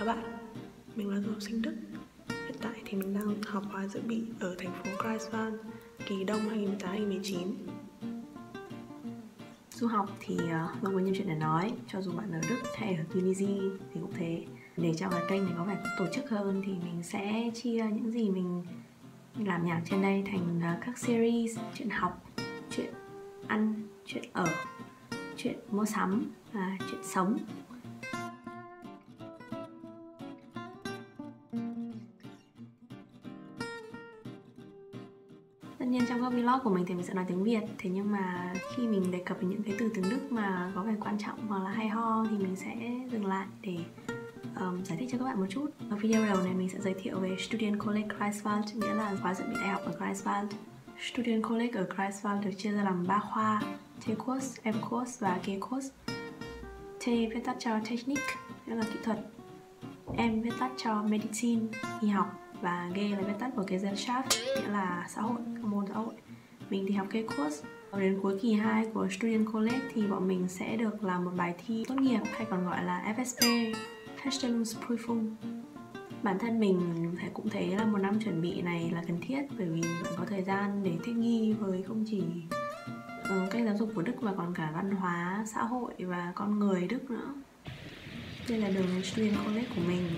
các bạn. Mình là du học sinh Đức. Hiện tại thì mình đang học khóa dự bị ở thành phố Greifswald, kỳ đông 2018-2019. Du học thì luôn có nhiều chuyện để nói, cho dù bạn ở Đức hay ở Tunisia thì cũng thế. Để cho cái kênh này có vẻ tổ chức hơn thì mình sẽ chia những gì mình làm nhạc trên đây thành các series: chuyện học, chuyện ăn, chuyện ở, chuyện mua sắm và chuyện sống. Tất nhiên trong các vlog của mình thì mình sẽ nói tiếng Việt. Thế nhưng mà khi mình đề cập đến những cái từ tiếng Đức mà có vẻ quan trọng hoặc là hay ho thì mình sẽ dừng lại để giải thích cho các bạn một chút. Ở video đầu này mình sẽ giới thiệu về Studienkolleg Greifswald, nghĩa là khóa dự bị đại học ở Greifswald. Studienkolleg ở Greifswald được chia ra làm 3 khoa: T-Kurs, M-Kurs và G-Kurs. T viết tắt cho Technik, nghĩa là kỹ thuật. M viết tắt cho Medicine, y học. Và G là viết tắt của Gesellschaft, nghĩa là xã hội, các môn xã hội. Mình thì học G-Kurs. Đến cuối kỳ 2 của Studienkolleg thì bọn mình sẽ được làm một bài thi tốt nghiệp, hay còn gọi là FSP, Feststellungsprüfung. Bản thân mình cũng thấy là một năm chuẩn bị này là cần thiết, bởi vì bạn có thời gian để thích nghi với không chỉ cách giáo dục của Đức mà còn cả văn hóa, xã hội và con người Đức nữa. Đây là đường đến Studienkolleg của mình.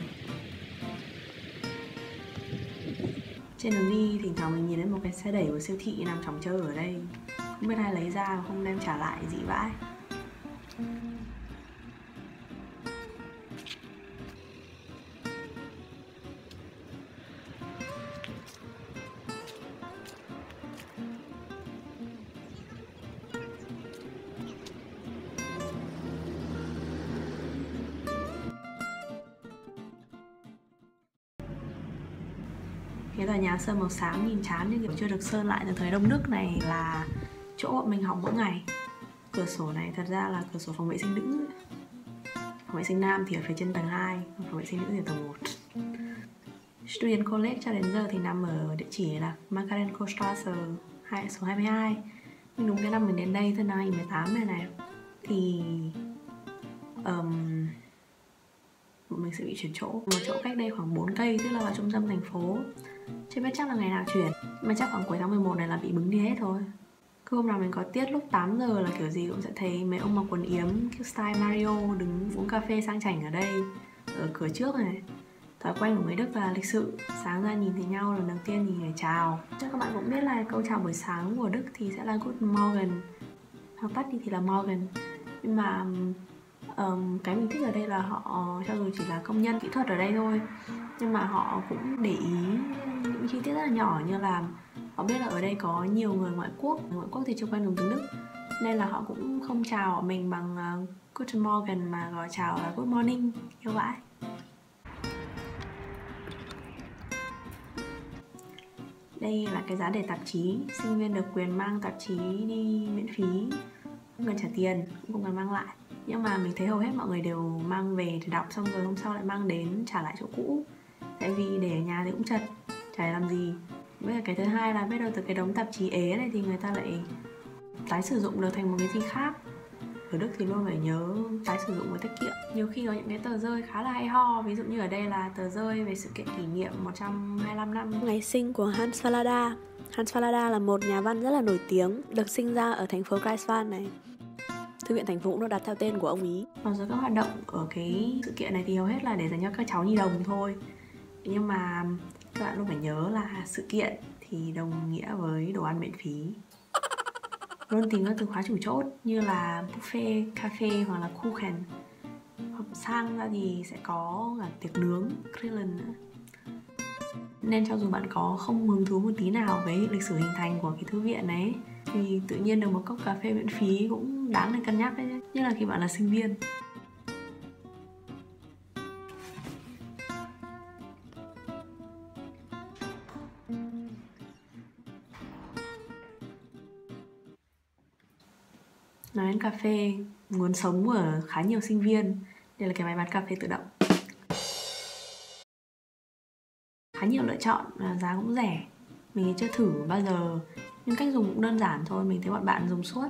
Trên đường đi thỉnh thoảng mình nhìn thấy một cái xe đẩy của siêu thị nằm chỏng chơ ở đây, không biết ai lấy ra mà không đem trả lại, dị vãi. Cái tòa nhà sơn màu xám nhìn chán nhưng kiểu chưa được sơn lại từ thời Đông Đức này là chỗ bọn mình học mỗi ngày. Cửa sổ này thật ra là cửa sổ phòng vệ sinh nữ. Phòng vệ sinh nam thì ở phía trên tầng 2, phòng vệ sinh nữ thì ở tầng 1. Studienkolleg cho đến giờ thì nằm ở địa chỉ là Makarenkostrasse số 22. Nhưng đúng cái năm mình đến đây, thân năm 2018 này này, thì mình sẽ bị chuyển chỗ. Một chỗ cách đây khoảng 4 cây, tức là vào trung tâm thành phố. Chưa biết chắc là ngày nào chuyển, mà chắc khoảng cuối tháng 11 này là bị bứng đi hết thôi. Cứ hôm nào mình có tiết lúc 8 giờ là kiểu gì cũng sẽ thấy mấy ông mặc quần yếm kiểu style Mario đứng uống cà phê sang chảnh ở đây, ở cửa trước này. Thói quen của người Đức là lịch sự, sáng ra nhìn thấy nhau lần đầu tiên thì phải chào. Chắc các bạn cũng biết là câu chào buổi sáng của Đức thì sẽ là Guten Morgen, hoặc tắt đi thì là Morgen. Nhưng mà cái mình thích ở đây là họ, cho dù chỉ là công nhân kỹ thuật ở đây thôi, nhưng mà họ cũng để ý những chi tiết rất là nhỏ, như là họ biết là ở đây có nhiều người ngoại quốc. Ngoại quốc thì chưa quen dùng tiếng Đức nên là họ cũng không chào mình bằng Guten Morgen mà gọi chào là Good Morning, yêu vãi. Đây là cái giá để tạp chí. Sinh viên được quyền mang tạp chí đi miễn phí, không cần trả tiền, cũng không cần mang lại. Nhưng mà mình thấy hầu hết mọi người đều mang về để đọc, xong rồi hôm sau lại mang đến trả lại chỗ cũ. Tại vì để ở nhà thì cũng chật, chả để làm gì. Với cái thứ hai là biết đâu từ cái đống tạp chí ế này thì người ta lại tái sử dụng được thành một cái gì khác. Ở Đức thì luôn phải nhớ tái sử dụng và tiết kiệm. Nhiều khi có những cái tờ rơi khá là hay ho. Ví dụ như ở đây là tờ rơi về sự kiện kỷ niệm 125 năm ngày sinh của Hans Fallada. Hans Fallada là một nhà văn rất là nổi tiếng, được sinh ra ở thành phố Greifswald này. Thư viện thành phố cũng đặt theo tên của ông ý. Còn rồi các hoạt động ở cái sự kiện này thì hầu hết là để dành cho các cháu nhi đồng thôi. Nhưng mà các bạn luôn phải nhớ là sự kiện thì đồng nghĩa với đồ ăn miễn phí. Luôn tìm các từ khóa chủ chốt như là buffet, cà phê hoặc là Kuchen. Hoặc sang ra thì sẽ có là tiệc nướng, grillen nữa. Nên cho dù bạn có không hứng thú một tí nào với lịch sử hình thành của cái thư viện này thì tự nhiên được một cốc cà phê miễn phí cũng đáng để cân nhắc đấy, nhất là khi bạn là sinh viên. Nói đến cà phê, nguồn sống của khá nhiều sinh viên, đây là cái máy bán cà phê tự động. Khá nhiều lựa chọn và giá cũng rẻ. Mình chưa thử bao giờ, nhưng cách dùng cũng đơn giản thôi, mình thấy bọn bạn dùng suốt.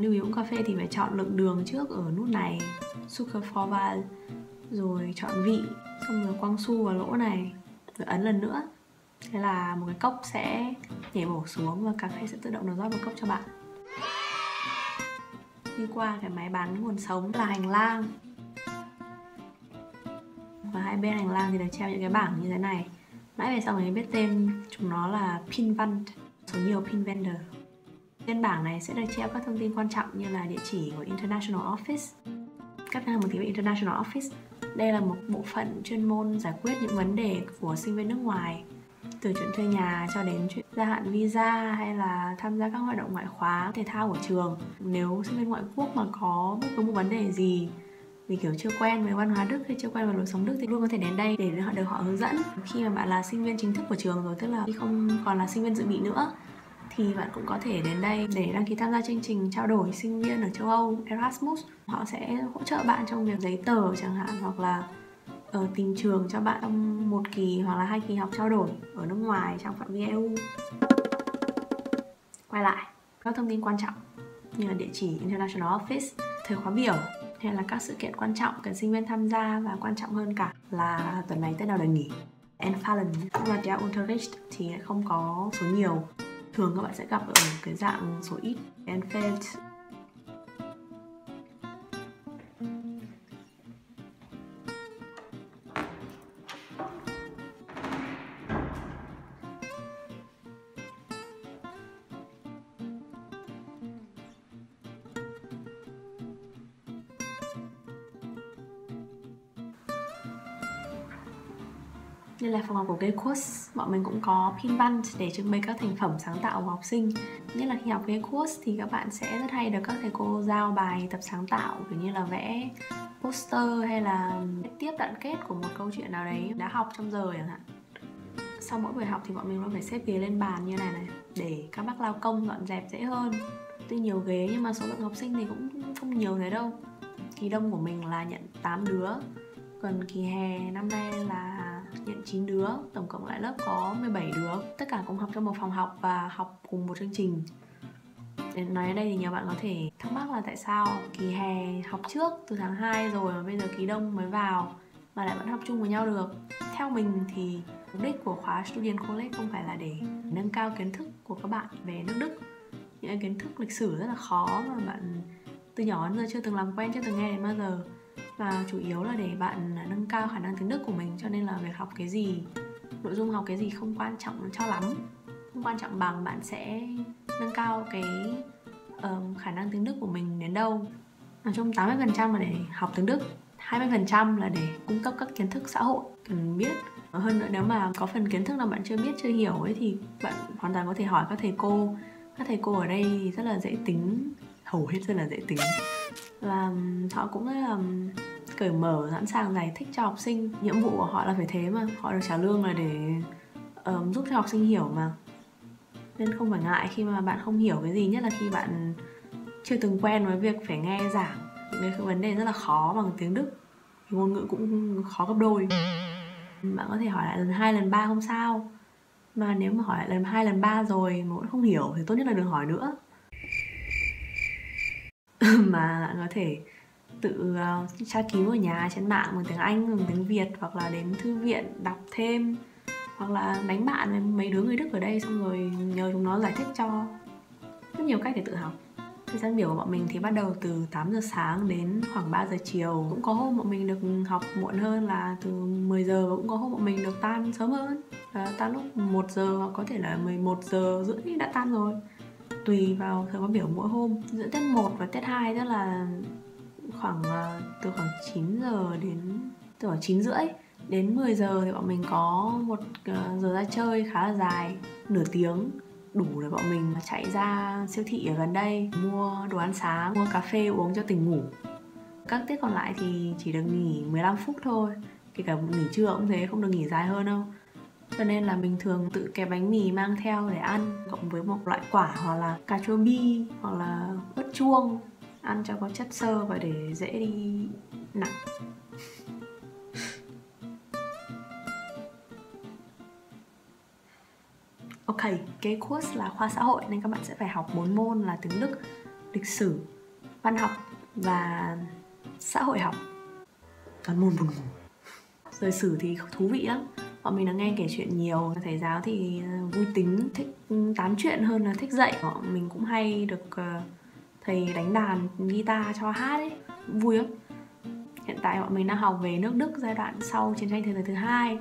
Lưu ý uống cà phê thì phải chọn lượng đường trước ở nút này, sugar for val, rồi chọn vị, xong rồi quăng xu vào lỗ này, rồi ấn lần nữa. Thế là một cái cốc sẽ nhảy bổ xuống và cà phê sẽ tự động nó rót vào cốc cho bạn. Đi qua cái máy bán nguồn sống là hành lang. Và hai bên hành lang thì được treo những cái bảng như thế này. Nãy về sau mình biết tên chúng nó là Pinnwand, số nhiều pin vendor. Trên bảng này sẽ được treo các thông tin quan trọng như là địa chỉ của International Office, các hàng một tiếng về International Office. Đây là một bộ phận chuyên môn giải quyết những vấn đề của sinh viên nước ngoài, từ chuyện thuê nhà cho đến chuyện gia hạn visa hay là tham gia các hoạt động ngoại khóa, thể thao của trường. Nếu sinh viên ngoại quốc mà có bất cứ một vấn đề gì vì kiểu chưa quen với văn hóa Đức hay chưa quen với lối sống Đức thì luôn có thể đến đây để được họ hướng dẫn. Khi mà bạn là sinh viên chính thức của trường rồi, tức là khi không còn là sinh viên dự bị nữa, thì bạn cũng có thể đến đây để đăng ký tham gia chương trình trao đổi sinh viên ở châu Âu Erasmus. Họ sẽ hỗ trợ bạn trong việc giấy tờ chẳng hạn, hoặc là tìm trường cho bạn trong 1 kỳ hoặc là 2 kỳ học trao đổi ở nước ngoài trong phạm vi EU. Quay lại các thông tin quan trọng như là địa chỉ International Office, thời khóa biểu hay là các sự kiện quan trọng cần sinh viên tham gia, và quan trọng hơn cả là tuần này Tết nào được nghỉ. Entfallen và der Unterricht thì không có số nhiều. Thường các bạn sẽ gặp ở cái dạng số ít, Entfällt. Như là phòng học của G-Kurs, bọn mình cũng có Pinnwand để trưng bày các thành phẩm sáng tạo của học sinh. Nhất là khi học G-Kurs thì các bạn sẽ rất hay được các thầy cô giao bài tập sáng tạo, kiểu như là vẽ poster hay là tiếp đoạn kết của một câu chuyện nào đấy đã học trong giờ chẳng hạn. Sau mỗi buổi học thì bọn mình luôn phải xếp ghế lên bàn như này để các bác lao công dọn dẹp dễ hơn. Tuy nhiều ghế nhưng mà số lượng học sinh thì cũng không nhiều thế đâu. Kỳ đông của mình là nhận 8 đứa, còn kỳ hè năm nay là nhận 9 đứa, tổng cộng lại lớp có 17 đứa. Tất cả cùng học trong một phòng học và học cùng một chương trình. Để nói ở đây thì nhiều bạn có thể thắc mắc là tại sao kỳ hè học trước từ tháng 2 rồi mà bây giờ kỳ đông mới vào mà lại vẫn học chung với nhau được. Theo mình thì mục đích của khóa Studienkolleg không phải là để nâng cao kiến thức của các bạn về nước Đức. Những kiến thức lịch sử rất là khó mà bạn từ nhỏ đến giờ chưa từng làm quen, chưa từng nghe đến bao giờ. Và chủ yếu là để bạn nâng cao khả năng tiếng Đức của mình, cho nên là việc học cái gì, nội dung học cái gì không quan trọng cho lắm. Không quan trọng bằng bạn sẽ nâng cao cái khả năng tiếng Đức của mình đến đâu. Nói chung 80% là để học tiếng Đức, 20% là để cung cấp các kiến thức xã hội cần biết. Hơn nữa nếu mà có phần kiến thức nào bạn chưa biết, chưa hiểu ấy, thì bạn hoàn toàn có thể hỏi các thầy cô. Các thầy cô ở đây rất là dễ tính, hầu hết rất là dễ tính, và họ cũng rất là cởi mở, sẵn sàng giải thích cho học sinh. Nhiệm vụ của họ là phải thế mà, họ được trả lương là để giúp cho học sinh hiểu mà, nên không phải ngại khi mà bạn không hiểu cái gì, nhất là khi bạn chưa từng quen với việc phải nghe giảng những cái vấn đề rất là khó bằng tiếng Đức, ngôn ngữ cũng khó gấp đôi. Bạn có thể hỏi lại lần 2, lần 3 không sao, mà nếu mà hỏi lại lần 2, lần 3 rồi mà vẫn không hiểu thì tốt nhất là đừng hỏi nữa. Mà bạn có thể tự tra cứu ở nhà, trên mạng bằng tiếng Anh, bằng tiếng Việt, hoặc là đến thư viện đọc thêm, hoặc là đánh bạn với mấy đứa người Đức ở đây xong rồi nhờ chúng nó giải thích cho. Rất nhiều cách để tự học. Thời gian biểu của bọn mình thì bắt đầu từ 8 giờ sáng đến khoảng 3 giờ chiều. Cũng có hôm bọn mình được học muộn hơn là từ 10 giờ, và cũng có hôm bọn mình được tan sớm hơn, tan lúc 1 giờ hoặc có thể là 11 giờ rưỡi đã tan rồi. Tùy vào thời gian biểu mỗi hôm. Giữa tiết 1 và tiết 2 tức là từ khoảng 9 giờ đến từ khoảng 9 rưỡi đến 10 giờ thì bọn mình có một giờ ra chơi khá là dài, nửa tiếng, đủ để bọn mình chạy ra siêu thị ở gần đây mua đồ ăn sáng, mua cà phê uống cho tỉnh ngủ. Các tiết còn lại thì chỉ được nghỉ 15 phút thôi, kể cả nghỉ trưa cũng thế, không được nghỉ dài hơn đâu. Cho nên là mình thường tự kẹp bánh mì mang theo để ăn, cộng với một loại quả hoặc là cà chua bi hoặc là ớt chuông, ăn cho có chất xơ và để dễ đi nặng. Ok, cái course là khoa xã hội nên các bạn sẽ phải học 4 môn là tiếng Đức, lịch sử, văn học và xã hội học. toàn môn buồn ngủ. Đời Sử thì thú vị lắm, bọn mình đã nghe kể chuyện nhiều. Thầy giáo thì vui tính, thích tán chuyện hơn là thích dạy. Bọn mình cũng hay được thầy đánh đàn guitar cho hát ấy, vui lắm. Hiện tại bọn mình đang học về nước Đức giai đoạn sau chiến tranh thế giới thứ hai,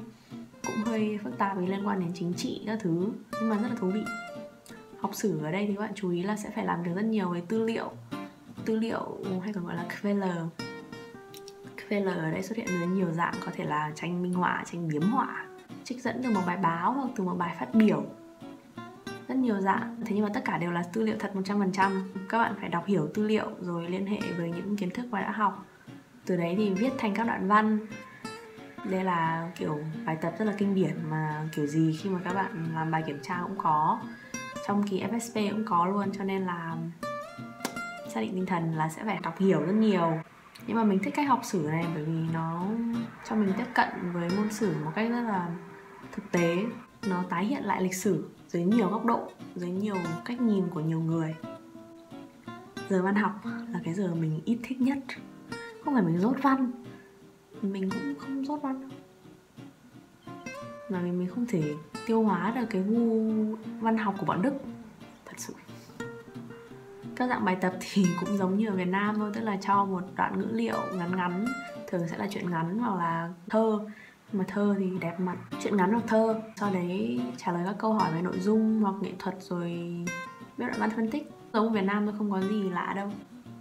cũng hơi phức tạp vì liên quan đến chính trị các thứ, nhưng mà rất là thú vị. Học sử ở đây thì các bạn chú ý là sẽ phải làm việc rất nhiều với tư liệu hay còn gọi là Quellen. Quellen ở đây xuất hiện với nhiều dạng, có thể là tranh minh họa, tranh biếm họa, trích dẫn từ một bài báo hoặc từ một bài phát biểu, rất nhiều dạng. Thế nhưng mà tất cả đều là tư liệu thật 100%. Các bạn phải đọc hiểu tư liệu rồi liên hệ với những kiến thức mà đã học, từ đấy thì viết thành các đoạn văn. Đây là kiểu bài tập rất là kinh điển mà kiểu gì khi mà các bạn làm bài kiểm tra cũng có, trong kỳ FSP cũng có luôn, cho nên là xác định tinh thần là sẽ phải đọc hiểu rất nhiều. Nhưng mà mình thích cách học sử này bởi vì nó cho mình tiếp cận với môn sử một cách rất là thực tế. Nó tái hiện lại lịch sử dưới nhiều góc độ, dưới nhiều cách nhìn của nhiều người. Giờ văn học là cái giờ mình ít thích nhất. Không phải mình dốt văn, mình cũng không dốt văn đâu, mà mình không thể tiêu hóa được cái gu văn học của bọn Đức thật sự. Các dạng bài tập thì cũng giống như ở Việt Nam thôi, tức là cho một đoạn ngữ liệu ngắn, thường sẽ là truyện ngắn hoặc là thơ, mà thơ thì đẹp mặt, truyện ngắn hoặc thơ, sau đấy trả lời các câu hỏi về nội dung hoặc nghệ thuật rồi viết đoạn văn phân tích. Giống ở Việt Nam tôi không có gì lạ đâu.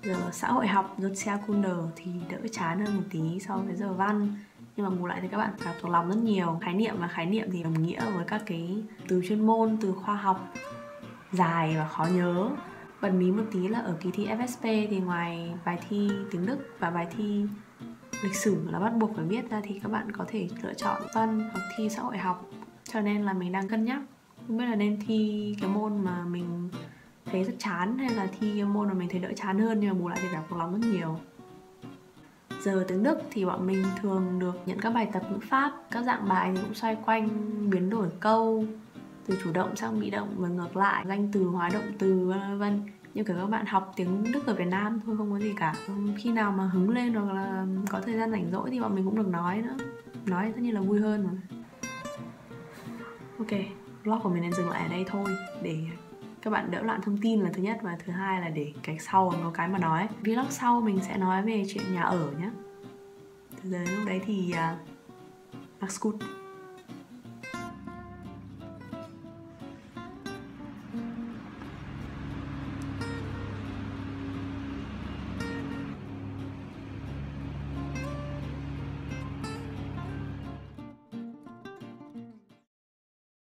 Giờ xã hội học, rốt xe Kunder thì đỡ chán hơn một tí so với giờ văn, nhưng mà bù lại thì các bạn phải thuộc lòng rất nhiều khái niệm, và khái niệm thì đồng nghĩa với các cái từ chuyên môn, từ khoa học dài và khó nhớ. Bật mí một tí là ở kỳ thi FSP thì ngoài bài thi tiếng Đức và bài thi lịch sử là bắt buộc phải biết ra thì các bạn có thể lựa chọn văn hoặc thi xã hội học, cho nên là mình đang cân nhắc không biết là nên thi cái môn mà mình thấy rất chán hay là thi cái môn mà mình thấy đỡ chán hơn, nhưng mà bù lại thì phải cố gắng rất nhiều. Giờ tiếng Đức thì bọn mình thường được nhận các bài tập ngữ pháp, các dạng bài thì cũng xoay quanh biến đổi câu từ chủ động sang bị động và ngược lại, danh từ hóa động từ vân vân. Như kiểu các bạn học tiếng Đức ở Việt Nam thôi, không có gì cả. Khi nào mà hứng lên hoặc là có thời gian rảnh rỗi thì bọn mình cũng được nói nữa. Nói tất nhiên là vui hơn mà. Ok, vlog của mình nên dừng lại ở đây thôi, để các bạn đỡ loạn thông tin là thứ nhất, và thứ hai là để cái sau có cái mà nói. Vlog sau mình sẽ nói về chuyện nhà ở nhé. Từ giờ đến lúc đấy thì mặc scoot.